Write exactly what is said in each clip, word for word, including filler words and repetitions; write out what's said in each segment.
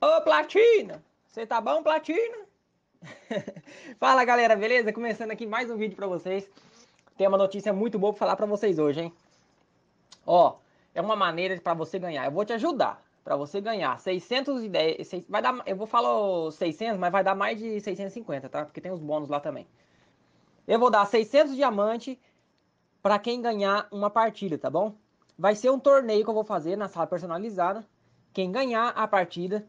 Ô, Platina! Você tá bom, Platina? Fala, galera, beleza? Começando aqui mais um vídeo pra vocês. Tem uma notícia muito boa pra falar pra vocês hoje, hein? Ó, é uma maneira pra você ganhar. Eu vou te ajudar pra você ganhar seiscentos e dez... Vai dar, eu vou falar seiscentos, mas vai dar mais de seiscentos e cinquenta, tá? Porque tem os bônus lá também. Eu vou dar seiscentos diamantes pra quem ganhar uma partida, tá bom? Vai ser um torneio que eu vou fazer na sala personalizada. Quem ganhar a partida...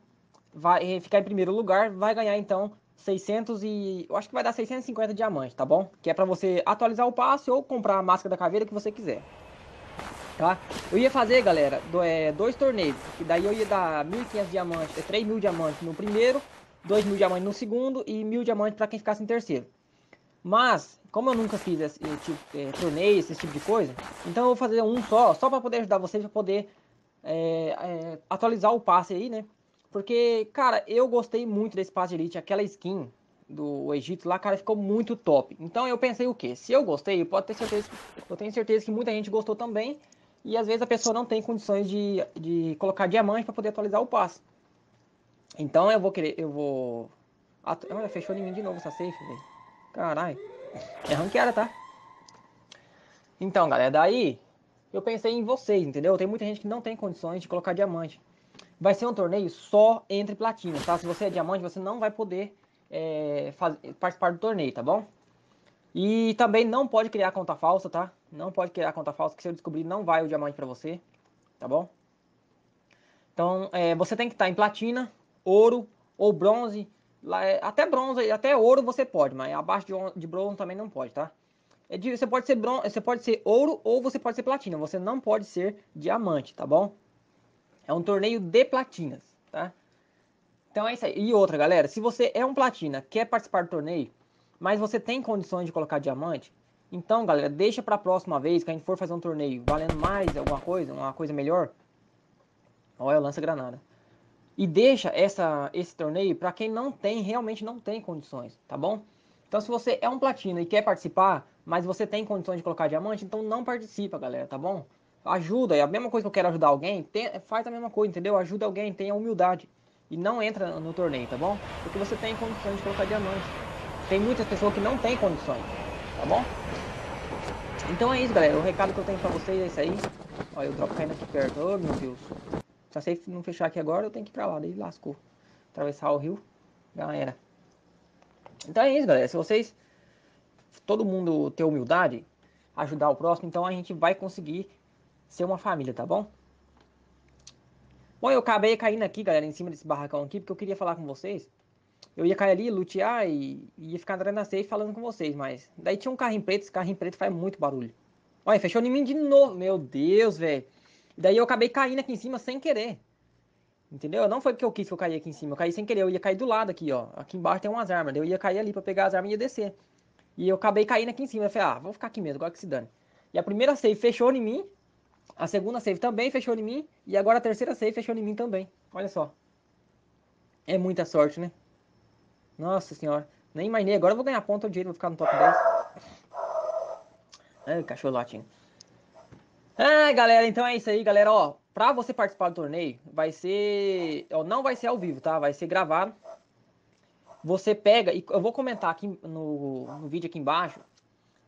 vai ficar em primeiro lugar, vai ganhar então seiscentos e... eu acho que vai dar seiscentos e cinquenta diamantes, tá bom? Que é pra você atualizar o passe ou comprar a máscara da caveira que você quiser, tá? Eu ia fazer, galera, dois torneios. E daí eu ia dar mil e quinhentos diamantes, três mil diamantes no primeiro, dois mil diamantes no segundo e mil diamantes pra quem ficasse em terceiro. Mas, como eu nunca fiz esse tipo, é, torneio, esse tipo de coisa, então eu vou fazer um só, só pra poder ajudar vocês a poder é, é, atualizar o passe aí, né? Porque, cara, eu gostei muito desse passe de elite, aquela skin do Egito lá, cara, ficou muito top. Então eu pensei o quê? Se eu gostei, pode ter certeza, eu tenho certeza que muita gente gostou também. E às vezes a pessoa não tem condições de, de colocar diamante para poder atualizar o passe. Então eu vou querer, eu vou... Atu... Olha, fechou em mim de novo essa safe, velho. Caralho. É ranqueada, tá? Então, galera, daí eu pensei em vocês, entendeu? Tem muita gente que não tem condições de colocar diamante. Vai ser um torneio só entre platinas, tá? Se você é diamante, você não vai poder é, faz, participar do torneio, tá bom? E também não pode criar conta falsa, tá? Não pode criar conta falsa, que se eu descobrir não vai o diamante pra você, tá bom? Então, é, você tem que estar em platina, ouro ou bronze. Lá é, até bronze, até ouro você pode, mas abaixo de, de bronze também não pode, tá? É de, você, pode ser bronze, você pode ser ouro ou você pode ser platina, você não pode ser diamante, tá bom? É um torneio de platinas, tá? Então é isso aí. E outra, galera, se você é um platina, quer participar do torneio, mas você tem condições de colocar diamante, então, galera, deixa pra próxima vez que a gente for fazer um torneio valendo mais alguma coisa, uma coisa melhor. Olha, eu lanço a granada. E deixa essa, esse torneio pra quem não tem, realmente não tem condições, tá bom? Então se você é um platina e quer participar, mas você tem condições de colocar diamante, então não participa, galera, tá bom? Ajuda, é a mesma coisa que eu quero ajudar alguém, tem, faz a mesma coisa, entendeu? Ajuda alguém, tenha humildade. E não entra no torneio, tá bom? Porque você tem condições de colocar diamante. Tem muitas pessoas que não têm condições, tá bom? Então é isso, galera. O recado que eu tenho pra vocês é isso aí. Olha, o drop caindo aqui perto. Oh, meu Deus. Só sei não fechar aqui agora, eu tenho que ir pra lá. Daí lascou. Atravessar o rio. Já era. Então é isso, galera. Se vocês... todo mundo ter humildade, ajudar o próximo, então a gente vai conseguir... ser uma família, tá bom? Bom, eu acabei caindo aqui, galera, em cima desse barracão aqui, porque eu queria falar com vocês. Eu ia cair ali, lutear e ia ficar entrando na safe falando com vocês, mas... daí tinha um carrinho preto, esse carrinho preto faz muito barulho. Olha, fechou em mim de novo. Meu Deus, velho. Daí eu acabei caindo aqui em cima sem querer. Entendeu? Não foi porque eu quis que eu caí aqui em cima. Eu caí sem querer. Eu ia cair do lado aqui, ó. Aqui embaixo tem umas armas. Daí eu ia cair ali pra pegar as armas e ia descer. E eu acabei caindo aqui em cima. Eu falei, ah, vou ficar aqui mesmo, agora que se dane. E a primeira safe fechou em mim. A segunda save também fechou em mim. E agora a terceira save fechou em mim também. Olha só. É muita sorte, né? Nossa senhora. Nem imaginei. Agora eu vou ganhar ponto direito. Vou ficar no top dez. Ai, cachorro latindo. Ai, galera. Então é isso aí, galera. Ó, pra você participar do torneio, vai ser... ó, não vai ser ao vivo, tá? Vai ser gravado. Você pega... e eu vou comentar aqui no, no vídeo aqui embaixo.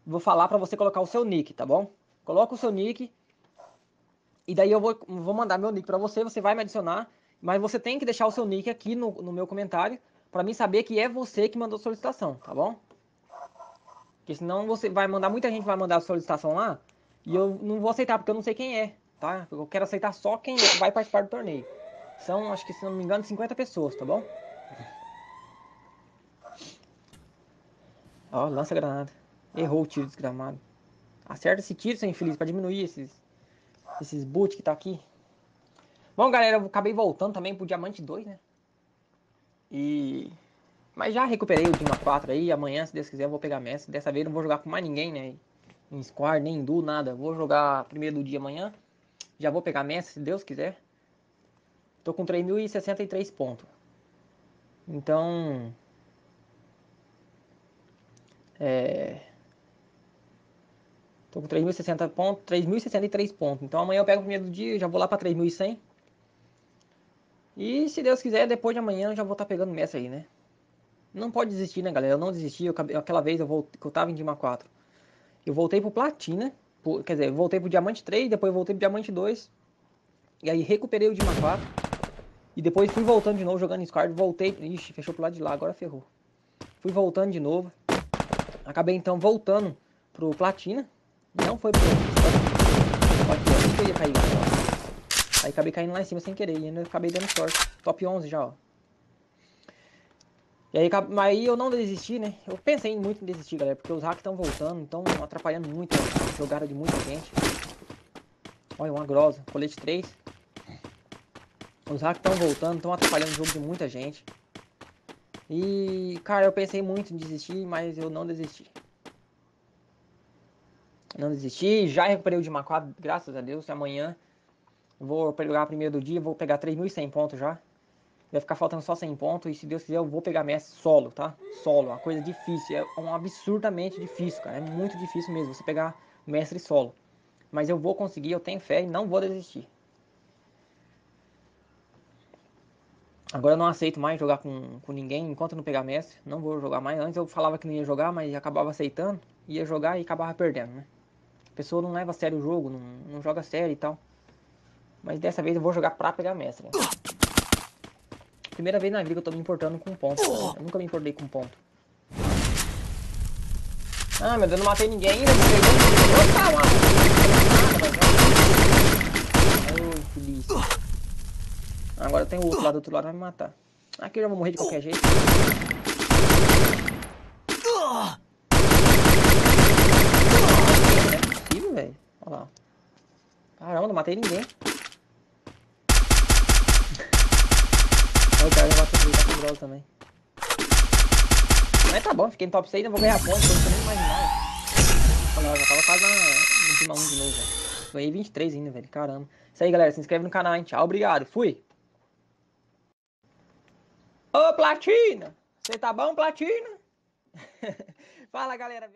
Vou falar pra você colocar o seu nick, tá bom? Coloca o seu nick... e daí eu vou, vou mandar meu nick pra você, você vai me adicionar, mas você tem que deixar o seu nick aqui no, no meu comentário, pra mim saber que é você que mandou a solicitação, tá bom? Porque senão você vai mandar, muita gente vai mandar a solicitação lá, e eu não vou aceitar, porque eu não sei quem é, tá? Eu quero aceitar só quem vai participar do torneio. São, acho que se não me engano, cinquenta pessoas, tá bom? Ó, lança a granada. Errou o tiro desgramado. Acerta esse tiro, seu infeliz, pra diminuir esses... esses boot que tá aqui. Bom, galera, eu acabei voltando também pro Diamante dois, né? E... mas já recuperei o Dima quatro aí. Amanhã, se Deus quiser, eu vou pegar Messi. Dessa vez eu não vou jogar com mais ninguém, né? Em squad, nem duo, nada. Vou jogar primeiro do dia amanhã. Já vou pegar Messi, se Deus quiser. Tô com três mil e sessenta e três pontos. Então... é... tô com três mil e sessenta pontos, três mil e sessenta e três pontos. Então amanhã eu pego o primeiro do dia, já vou lá pra três mil e cem. E se Deus quiser, depois de amanhã eu já vou estar pegando Mestre aí, né? Não pode desistir, né, galera? Eu não desisti. Eu, aquela vez eu, voltei, eu tava em Dima quatro. Eu voltei pro Platina. Por, quer dizer, eu voltei pro Diamante três, depois eu voltei pro Diamante dois. E aí recuperei o Dima quatro. E depois fui voltando de novo, jogando Squad. Voltei... Ixi, fechou pro lado de lá. Agora ferrou. Fui voltando de novo. Acabei, então, voltando pro Platina. Não foi pro... Pode que eu ia cair lá, ó. Aí acabei caindo lá em cima sem querer. E ainda acabei dando sorte. Top onze já, ó. E aí, aí eu não desisti, né? Eu pensei muito em desistir, galera, porque os hacks estão voltando, estão atrapalhando muito a jogada de muita gente. Olha, uma grosa. Colete três. Os hacks estão voltando, estão atrapalhando o jogo de muita gente. E, cara, eu pensei muito em desistir, mas eu não desisti. Não desisti, já recuperei o Dima quatro, graças a Deus. E amanhã vou pegar a primeira do dia, vou pegar três mil e cem pontos já. Vai ficar faltando só cem pontos e se Deus quiser eu vou pegar Messi solo, tá? Solo, uma coisa difícil, é um absurdamente difícil, cara. É muito difícil mesmo você pegar Mestre solo. Mas eu vou conseguir, eu tenho fé e não vou desistir. Agora eu não aceito mais jogar com, com ninguém enquanto eu não pegar Mestre. Não vou jogar mais. Antes eu falava que não ia jogar, mas acabava aceitando. Ia jogar e acabava perdendo, né? A pessoa não leva a sério o jogo, não, não joga a sério e tal. Mas dessa vez eu vou jogar pra pegar Mestre, né? Primeira vez na vida que eu tô me importando com ponto. Eu nunca me importei com ponto. Ah, meu Deus, não matei ninguém ainda. Ai, que lixo. Agora tem o outro lado, do outro lado vai me matar. Aqui eu já vou morrer de qualquer jeito. Não é possível, velho. Olha lá. Caramba, não matei ninguém. Cara, eu bato aqui, bato grosso também. Mas tá bom, fiquei no top seis, não vou ganhar ponto, eu nem imaginava. Olha lá, já tava quase na última um de novo, velho. Ganhei vinte e três ainda, velho, caramba. Isso aí, galera, se inscreve no canal, hein, tchau, obrigado, fui. Ô, Platina, você tá bom, Platina? Fala, galera.